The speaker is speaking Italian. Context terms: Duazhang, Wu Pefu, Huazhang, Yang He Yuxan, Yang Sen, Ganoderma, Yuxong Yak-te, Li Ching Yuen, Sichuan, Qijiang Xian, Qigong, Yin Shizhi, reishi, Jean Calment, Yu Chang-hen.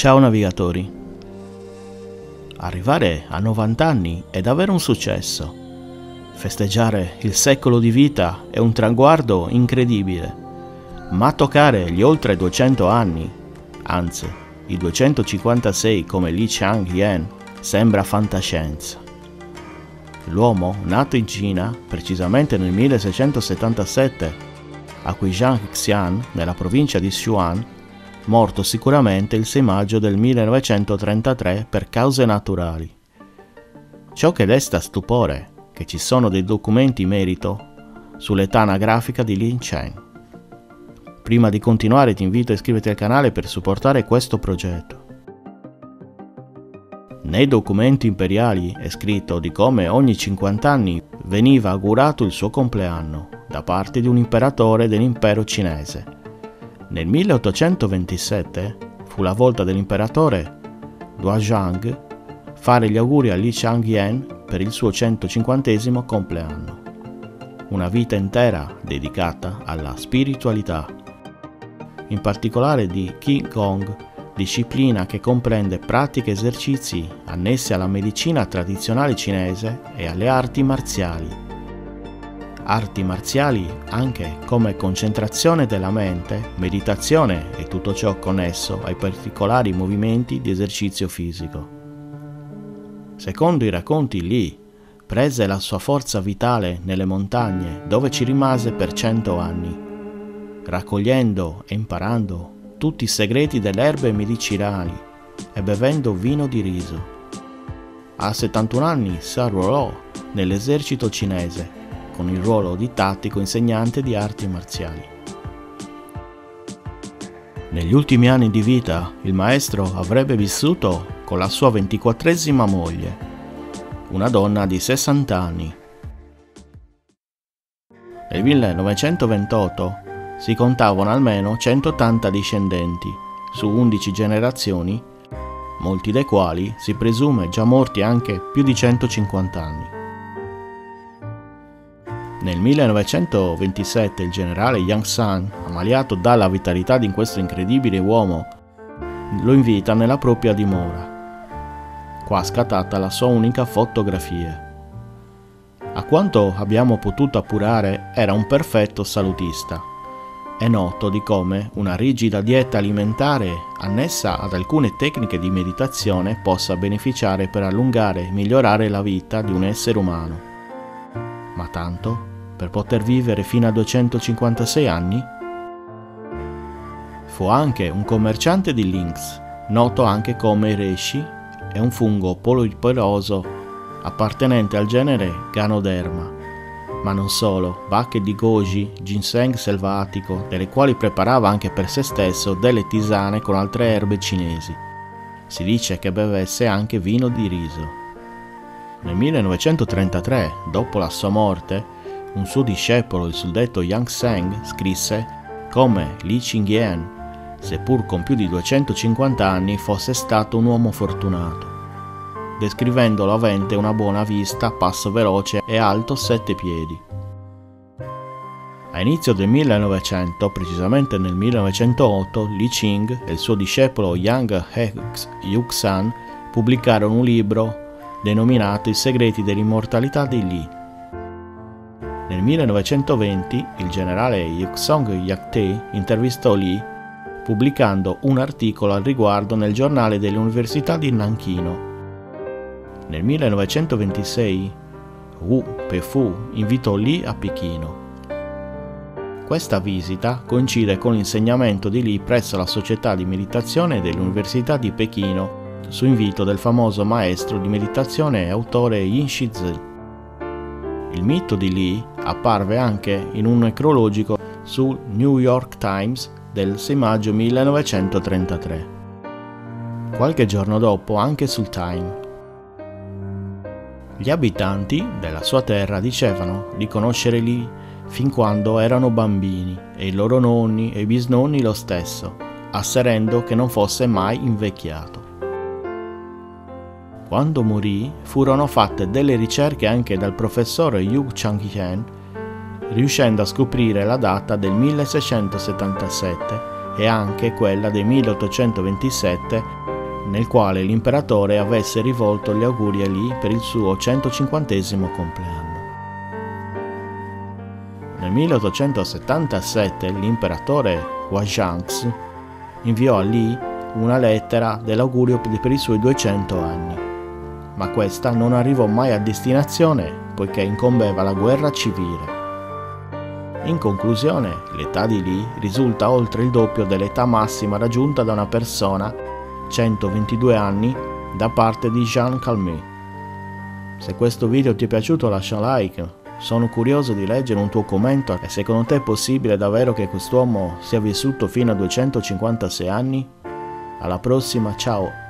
Ciao navigatori! Arrivare a 90 anni è davvero un successo. Festeggiare il secolo di vita è un traguardo incredibile, ma toccare gli oltre 200 anni, anzi i 256 come Li Ching Yuen, sembra fantascienza. L'uomo, nato in Cina, precisamente nel 1677, a Qijiang Xian, nella provincia di Sichuan, morto sicuramente il 6 maggio del 1933 per cause naturali. Ciò che desta stupore è che ci sono dei documenti in merito sull'età anagrafica di Li Ching. Prima di continuare ti invito a iscriverti al canale per supportare questo progetto. Nei documenti imperiali è scritto di come ogni 50 anni veniva augurato il suo compleanno da parte di un imperatore dell'impero cinese. Nel 1827 fu la volta dell'imperatore Duazhang fare gli auguri a Li Ching Yuen per il suo 150° compleanno. Una vita intera dedicata alla spiritualità, in particolare di Qigong, disciplina che comprende pratiche e esercizi annessi alla medicina tradizionale cinese e alle arti marziali. Arti marziali anche come concentrazione della mente, meditazione e tutto ciò connesso ai particolari movimenti di esercizio fisico. Secondo i racconti, Li prese la sua forza vitale nelle montagne dove ci rimase per 100 anni, raccogliendo e imparando tutti i segreti delle erbe medicinali e bevendo vino di riso. A 71 anni si arruolò nell'esercito cinese con il ruolo di tattico insegnante di arti marziali. Negli ultimi anni di vita il maestro avrebbe vissuto con la sua 24ª moglie, una donna di 60 anni. Nel 1928 si contavano almeno 180 discendenti su 11 generazioni, molti dei quali si presume già morti anche più di 150 anni. Nel 1927 il generale Yang Sen, ammaliato dalla vitalità di questo incredibile uomo, lo invita nella propria dimora. Qua scattata la sua unica fotografia. A quanto abbiamo potuto appurare, era un perfetto salutista. È noto di come una rigida dieta alimentare annessa ad alcune tecniche di meditazione possa beneficiare per allungare e migliorare la vita di un essere umano. Ma tanto, per poter vivere fino a 256 anni? Fu anche un commerciante di lynx, noto anche come reishi, è un fungo poliperoso appartenente al genere Ganoderma, ma non solo, bacche di goji, ginseng selvatico, delle quali preparava anche per se stesso delle tisane con altre erbe cinesi. Si dice che bevesse anche vino di riso. Nel 1933, dopo la sua morte, un suo discepolo, il suddetto Yang Sen, scrisse come Li Ching Yuen, seppur con più di 250 anni, fosse stato un uomo fortunato, descrivendolo avente una buona vista, passo veloce e alto 7 piedi. A inizio del 1900, precisamente nel 1908, Li Ching e il suo discepolo Yang He Yuxan pubblicarono un libro denominato I segreti dell'immortalità di Li. Nel 1920 il generale Yuxong Yak-te intervistò Li pubblicando un articolo al riguardo nel giornale dell'Università di Nanchino. Nel 1926 Wu Pefu invitò Li a Pechino. Questa visita coincide con l'insegnamento di Li presso la Società di Meditazione dell'Università di Pechino su invito del famoso maestro di meditazione e autore Yin Shizhi. Il mito di Li apparve anche in un necrologico sul New York Times del 6 maggio 1933. Qualche giorno dopo anche sul Time. Gli abitanti della sua terra dicevano di conoscere Li fin quando erano bambini e i loro nonni e i bisnonni lo stesso, asserendo che non fosse mai invecchiato. Quando morì, furono fatte delle ricerche anche dal professore Yu Chang-hen, riuscendo a scoprire la data del 1677 e anche quella del 1827, nel quale l'imperatore avesse rivolto gli auguri a Li per il suo 150° compleanno. Nel 1877 l'imperatore Huazhang inviò a Li una lettera dell'augurio per i suoi 200 anni, ma questa non arrivò mai a destinazione poiché incombeva la guerra civile. In conclusione, l'età di Li risulta oltre il doppio dell'età massima raggiunta da una persona, 122 anni, da parte di Jean Calment. Se questo video ti è piaciuto lascia un like, sono curioso di leggere un tuo commento e secondo te è possibile davvero che quest'uomo sia vissuto fino a 256 anni? Alla prossima, ciao!